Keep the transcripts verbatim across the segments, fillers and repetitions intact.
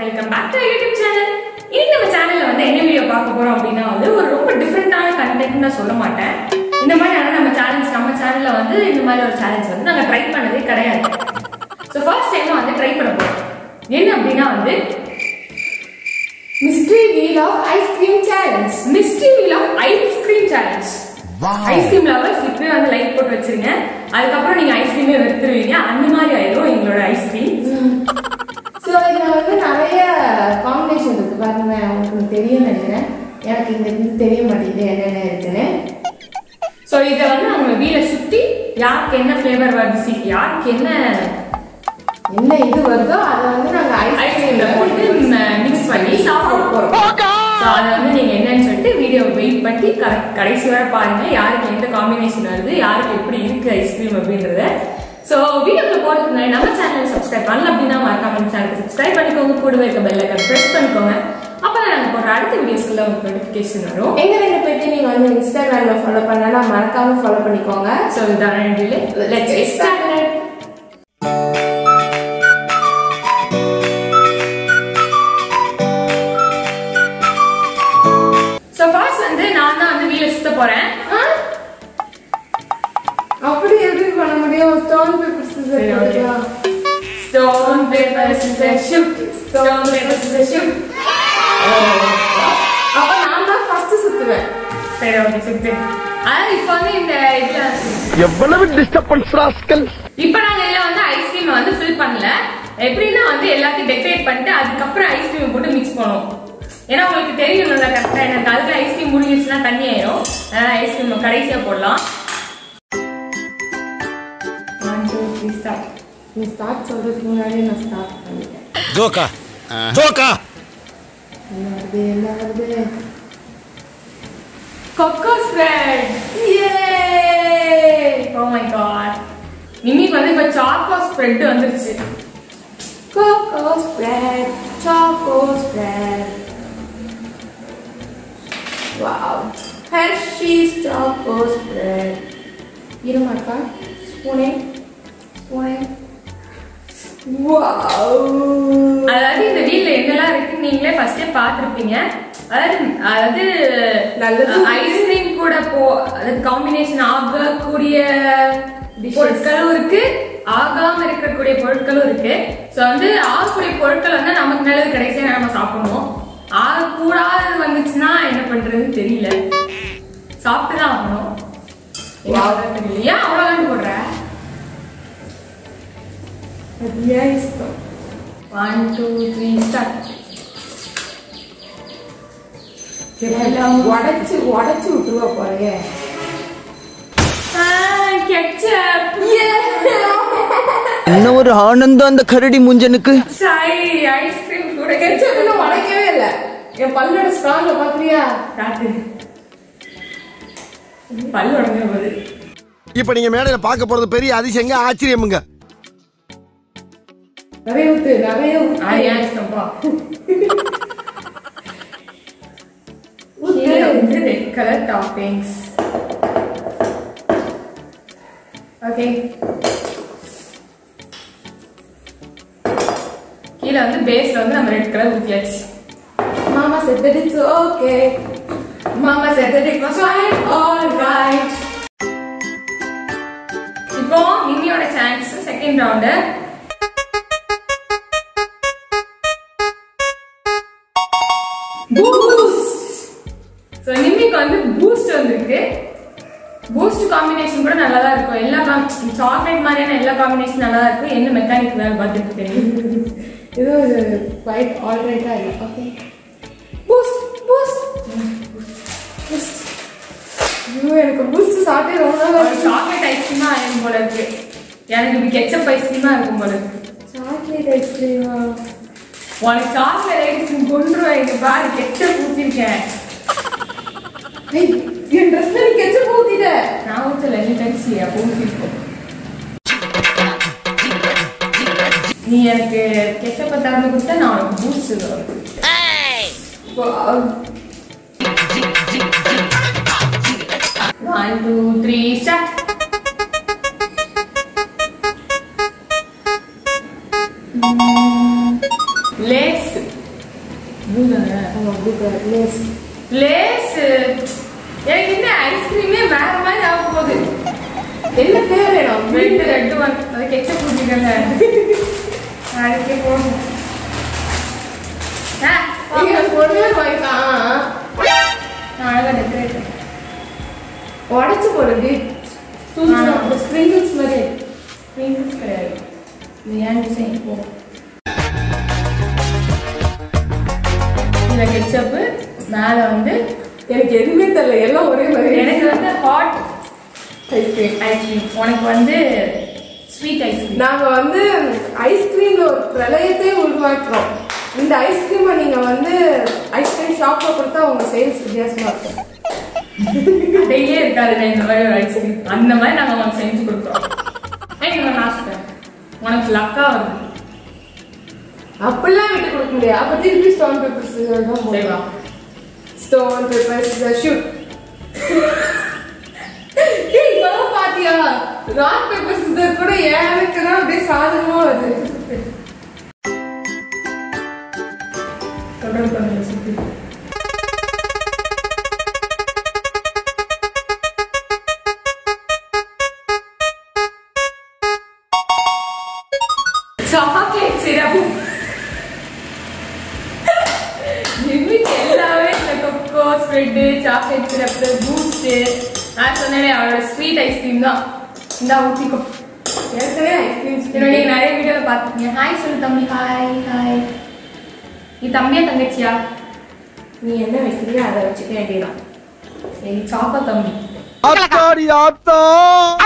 Welcome back to our YouTube channel. In this channel, we will see a very different content. In this challenge, we try a challenge. So, first time, we try it. What is it? Mystery Wheel of Ice Cream Challenge. Mystery Wheel of Ice Cream Challenge. Wow. Ice cream lovers, click on the like button. Then you ice cream ice cream. So there combination so flavor ice cream. So, if you have a video, you can see the combination of the ice cream. So, if you have a channel, subscribe to our channel, subscribe to our channel, press the bell icon. Then, we will get a notification. If you follow Instagram, follow Instagram. So, let's get started. Stone, paper, scissors, shoot. Stone, paper, scissors, shoot. Then I will first. Then I will shoot. Now, this is the ice cream. Now, we decorate the ice cream and mix it. You know, I will ice cream ice cream ice cream. We start. We start so that we are start. Joker! Joker! Cocoa spread! Yay! Oh my god! Mimi, a chocolate spread. Cocoa spread! Chocolate spread! Wow! Hershey's chocolate spread! You know my car? Spoon. Wow! Wow! I think the wheel is first part. Ice cream combination of dishes. So, we have yes. One, two, three, start. What a two, what a two, two up here. Ah, ketchup. Yeah. No, the Hananda and the Karadi Munjanak. Sorry, ice cream. Good ketchup. No, what I give it. Your pallet is strong about here. Pallet. You putting a man in a pocket for the Peri Adi Sanga Achimanga. I am so proud. Okay, color toppings. Okay. Here the base on the red color. Yes. Mama said that it's okay. Mama said that it was alright. Now, give me a chance. Second round. Boost! So, you can boost. Boost combination is good. Chocolate combination is mechanic. This is quite alright. Okay. Boost! Boost! Boost! You have a boost. Chocolate ice cream. I have ketchup ice cream. Chocolate ice cream. One chocolate ice cream is bar ketchup. Hey, you dress me ketchup. Now let's see. You have ketchup. Now boost. Hey! Wow. One, two, three, start. Let's उड़े ketchup மேல வந்து எனக்கு எதுமே தெரியல எல்லாம் ஒரே மாதிரி எனக்கு வந்து ஹாட் ஐஸ்கிரீம் ஐஸ்கிரீம் உங்களுக்கு வந்து ஸ்வீட் ஐஸ்கிரீம் நாங்க வந்து ஐஸ்கிரீம்ல பிரளயத்தை உருவாக்குறோம் இந்த ஐஸ்கிரீமை நீங்க வந்து ஐஸ்கிரீம் ஷாப்ல கொடுத்தா உங்க சேல்ஸ் வித்தியாசமா இருக்கும் டெய்லி இருக்காது இந்த மாதிரி ஐஸ்கிரீம் அந்த மாதிரி நாங்க உங்களுக்கு செஞ்சு கொடுக்கிறோம் ஐங்க நாஸ்டா உங்களுக்கு லக்கா வந்து அப்பலாம் விட்டு கொடுக்க முடியாது அப்ப திருப்பி ஸ்டோன் பேப்பர்ஸ் தான் போடுவா ஸ்டோன் பேப்பர்ஸ் ஷூட் ஏய் பாப்பா பாத்தியா ராக் பேப்பர்ஸ் இதர் கூட ஏறக்கற அப்படியே சாதனமா வருது கடன் பண்ணி சுத்தி chocolate syrup bread chocolate syrup Boost நான் சொன்னேனே அவரோட ஸ்வீட் ஐஸ்கிரீம் தான் இந்த ஊத்திக்கோ ஏற்கனவே ஐஸ்கிரீம் நீங்க நிறைய வீடியோல பாத்தீங்க ஹாய் சொல்லு தம்பி ஹாய் ஹாய் இந்த தம்பியா தங்கச்சியா நீ என்ன வெச்சிருக்க அத வெச்சிட்டே அப்படிதான் சரி சாப்பா தம்பி ஆத்தாடி ஆத்தா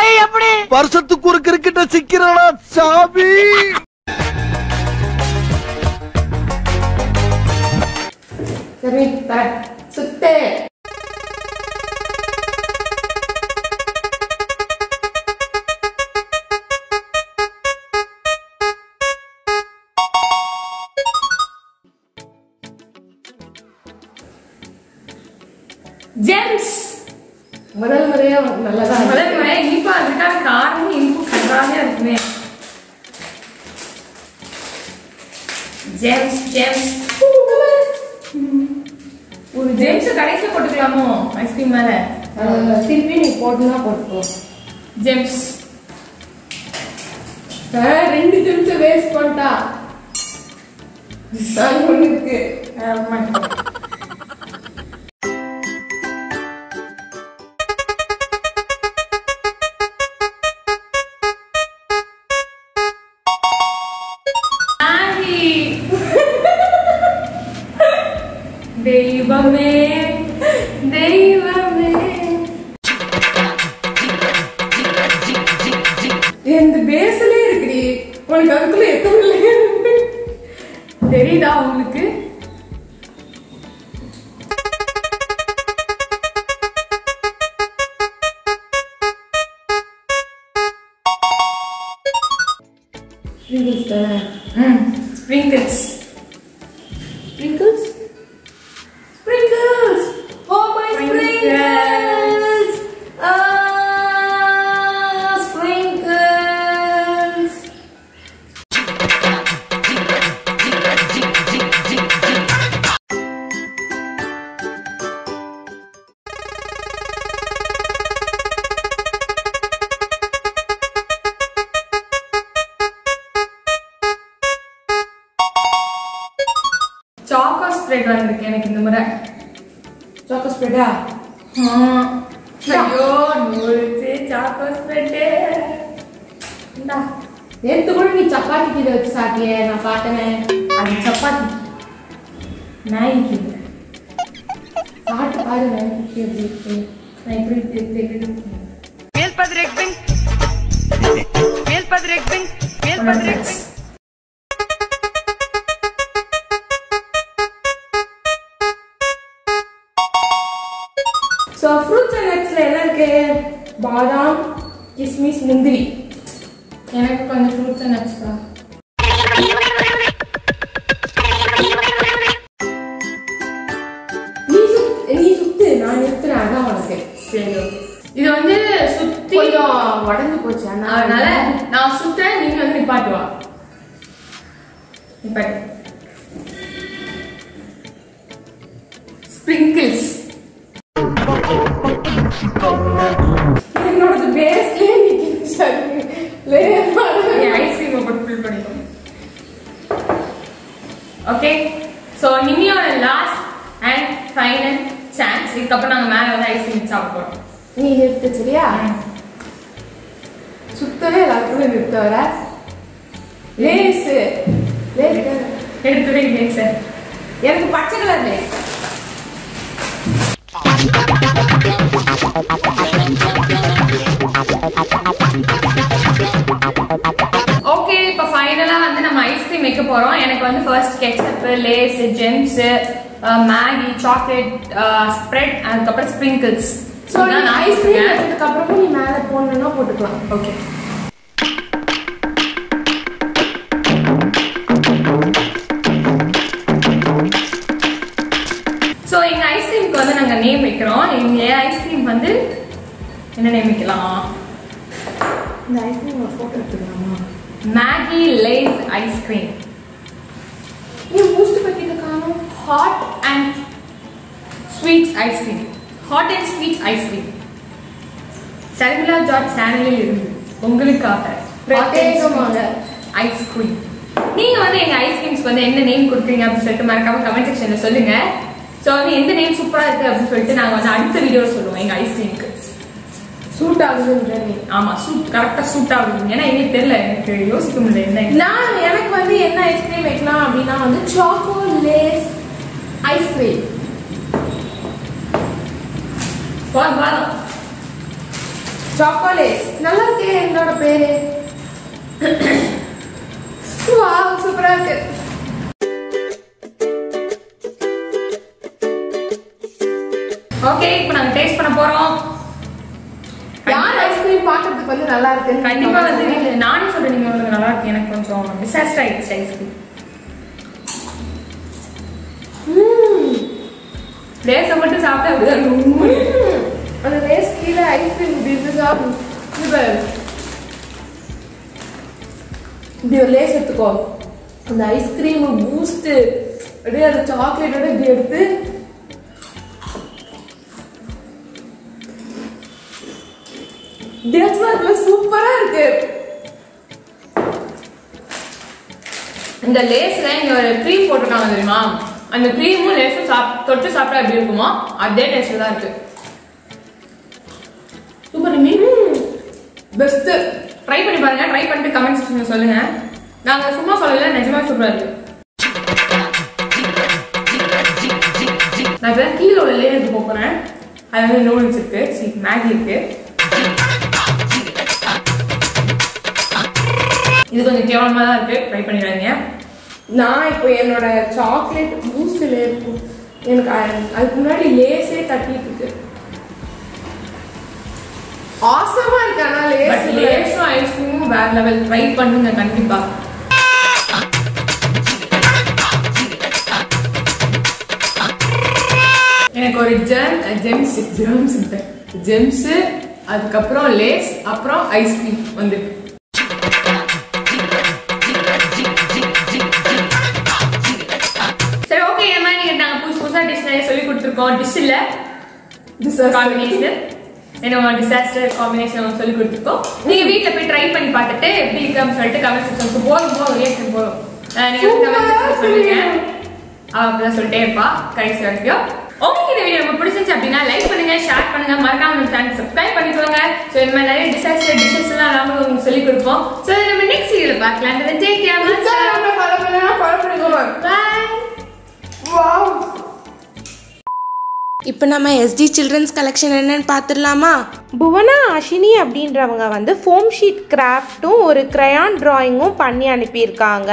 ஐய அப்படி வருஷத்துக்கு ஒரு கிரிக்கெட்ட சிக்கிறடா சாபி சரி பா सुते जेम्स मरल मरिया நல்லதா மரல் மரியா இனிப்பா இருக்கா காரம் இனிப்பு கடானே இருக்குமே जेम्स जेम्स ஒரு ஜெம்ஸ் கடைசில போட்டுக்கலாமோ ஐஸ்கிரீம் மேல திருப்பி நீ போடுனா போடுப்போ ஜெம்ஸ் சே ரெண்டு ஜெம்ஸ் வேஸ்ட் பண்ணிட்டா சாங்குனுக்கு ஆமா Sprinkles தான ம் sprinkles sprinkles sprinkles oh my sprinkles ah sprinkles spread வந்திருக்கு எனக்கு இந்த முறை சாக்கோ ஸ்ப்ரெடா हां ஐயோ நூறுச்சே சாக்கோ ஸ்ப்ரெட் இந்த நேத்து கூட நீ சப்பாத்தி கிட்ட வச்சு சாப்பியே நான் பார்த்தனே அது சப்பாத்தி நாய் கிட்ட சாட் பாரு நான் கேப்டி நான் இப்படி தேக்கிட்டு மேல் பதர் எக்ஸிங் மேல் பதர் எக்ஸிங் மேல் பதர் எக்ஸிங் So fruits and nuts ले लर के बादाम, किशमिश, मुंदरी। ये ना कौन से fruits and nuts था? नी सुत, नी सुत्ते, ना नी सुत्ते आधा वाला के। चलो। ये वंदे सुत्ती। कोई तो वाड़न तो पोचा ना। ना ले, ना सुत्ते नी वंदे निपाट हुआ। निपाट। Okay, so this is our last and final chance. We will make ice mix out. You hit the chili? Yeah. Sutta hai lagu me bipta hora. Lace, lace. Hit the lace. Yar ko pacha color lace. Okay, pa final ah vandha nama ice cream make porom. Enak vandha first ketchup, lace, gems, Maggie, chocolate spread and couple sprinkles. So நான் ice cream எடுத்ததுக்கு அப்புறமா நீ மேல போடுனேனா போட்டுக்கலாம். Okay. So இந்த ice கிரீம்க்கு வந்து நாங்க நேம் வைக்கிறோம். இந்த ஐஸ் கிரீம் வந்து என்ன நேம் வைக்கலாம்? இந்த ஐஸ் கிரீம் போட்டோ எடுத்துக்கலாமா? Maggi Lays ice cream. இது பூஸ்ட் பத்திக்கு காணோம். Hot and sweets ice cream. Hot and sweets ice cream. Sarmila George Stanley irundhu ungalukkaga prathyekamana ice cream. Neenga vandha enga ice creams ku vandha enna name kodutringa appo sollu marakama comment section la solunga. So vandha endha name super ah irukku appo sollu naanga vandha adutha video solluvom enga ice cream ku. Suit agudunga nee. Ama suit correct ah suit agudunga. Ena enga therilla enakku yosikka mudiyala enna. Naan enakku vandha enna ice cream vekkala appadina vandha chocolate ice cream. बहुत बार chocolate नल्ला के इनका पेरे वाह super के okay இப்போ நான் taste பண்ண போறோம் यार ஐஸ்கிரீம் பாக்கிறதுக்கு வந்து நல்லா இருக்கு கண்டிப்பா வந்து நானே சொல்றேன் நீங்க உங்களுக்கு நல்லா இருக்கு எனக்கு கொஞ்சம் டிசாஸ்டர் ஆயிடுச்சு ஐஸ்கிரீம் ம் லேஸ் மட்டும் சாப்பிட்டா அப்படியே और रेस की ले आइसक्रीम बिजनेस आप निभाएं दियो लेस इत्त को ना आइसक्रीम बूस्ट अरे यार चॉकलेट अरे बेरते डेट्स वाला प्लस सुपर है के इंद लेस लाइन और क्रीम पोट काम दे माँ अंद क्रीम में लेस साप तोटे साप रहा बेर कुमां आप डेट ऐसे दार के சூப்பர் மீ பெஸ்ட் ட்ரை பண்ணி பாருங்க ட்ரை பண்ணிட்டு கமெண்ட் செக்ஷன்ல சொல்லுங்க நாங்க சும்மா சொல்லல நிஜமா சூப்பரா இருக்கு நான் வெறும் கீழ உள்ள லேயருக்கு போறேன் அது வந்து நூடுல்ஸ் இருக்கு சீ மேகி இருக்கு இது கொஞ்சம் கேவலமா தான் இருக்கு ட்ரை பண்ணிடுங்க நான் இப்போ என்னோட சாக்லேட் பூஸ்ட் லேயருக்கு எனக்கு அதுக்கு முன்னாடி லேஸே தட்டிட்டு இருக்கு awesome ஆ இருக்கா லேஸ் பட் லேஸ் ஐஸ்கிரீம் வேற லெவல் ட்ரை பண்ணுங்க கண்டிப்பா எனக்கு ஒரு ஜெம் ஜெம்ஸ் ஜெம்ஸ் ஜெம்ஸ் அதுக்கு அப்புறம் லேஸ் அப்புறம் ஐஸ்கிரீம் வந்துருக்கு சரி ஓகே இந்த மாதிரி நீங்க நாங்க புஷ் புஷா டிஷ் சொல்லி கொடுத்திருக்கோம் டிஷ் இல்ல டிஷ் காம்பினேஷன் என்னமா டிசாஸ்டர் காம்பினேஷன் சொல்லி கொடுத்துக்கோ நீங்க வீட்ல போய் ட்ரை பண்ணி பார்த்துட்டு எப்படி இருக்குன்னு சொல்லிட்டு கமெண்ட் செக்ஷனுக்கு போறோம் போறோம் ரியாக்ஷன் போறோம் நீங்க கமெண்ட் செக்ஷன்ல சொல்லுங்க அப்படி சொல்லிட்டே இருப்பா கடைசி வரைக்கும் உங்களுக்கு இந்த வீடியோ ரொம்ப பிடிச்சிருந்துச்சு அப்படினா லைக் பண்ணுங்க ஷேர் பண்ணுங்க மறக்காம நம்ம சேனல் சப்ஸ்கிரைப் பண்ணிக்கோங்க சோ இந்த மாதிரி நிறைய டிசாஸ்டர் டிஷஸ் எல்லாம் நாம உங்களுக்கு சொல்லி கொடுப்போம் சோ நம்ம நெக்ஸ்ட் வீடியோல பார்க்கலாம் அந்த டேக் கேர் நம்ம ஃபாலோ பண்ணுங்க ஃபாலோ பண்ணிக்கோங்க பை வாவ் இப்போ நம்ம எஸ்டி சில்ட்ரன்ஸ் கலெக்ஷன் என்னன்னு பார்த்துடலாமா புவனா அஷினி அப்படின்றவங்க வந்து ஃபோம் ஷீட் கிராஃப்ட்டும் ஒரு கிரையான் ட்ராயிங்கும் பண்ணி அனுப்பியிருக்காங்க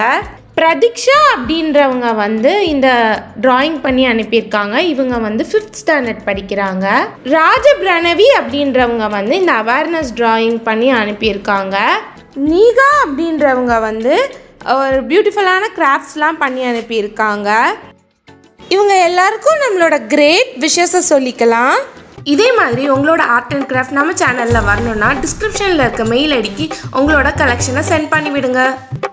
பிரதிக்ஷா அப்படின்றவங்க வந்து இந்த ட்ராயிங் பண்ணி அனுப்பியிருக்காங்க இவங்க வந்து ஃபிஃப்த் ஸ்டாண்டர்ட் படிக்கிறாங்க ராஜ பிரணவி அப்படின்றவங்க வந்து இந்த அவேர்னஸ் ட்ராயிங் பண்ணி அனுப்பியிருக்காங்க நீகா அப்படின்றவங்க வந்து ஒரு பியூட்டிஃபுல்லான கிராஃப்ட்ஸ்லாம் பண்ணி அனுப்பியிருக்காங்க இவங்க எல்லாருக்கும் நம்மளோட கிரேட் விஷஸை சொல்லிக்கலாம் இதே மாதிரி உங்களோட ஆர்ட் அண்ட் கிராஃப்ட் நம்ம சேனலில் வரணும்னா டிஸ்கிரிப்ஷனில் இருக்க மெயில் ஐடிக்கு உங்களோட கலெக்ஷனை சென்ட் பண்ணி விடுங்க